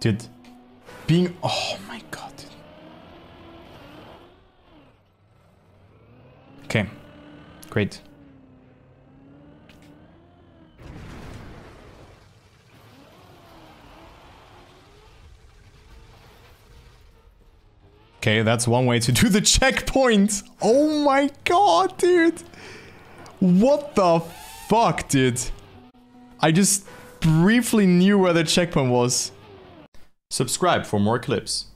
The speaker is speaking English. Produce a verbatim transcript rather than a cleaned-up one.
Dude, being... Oh my god. Okay, great. Okay, that's one way to do the checkpoint. Oh my god, dude. What the fuck, dude? I just briefly knew where the checkpoint was. Subscribe for more clips.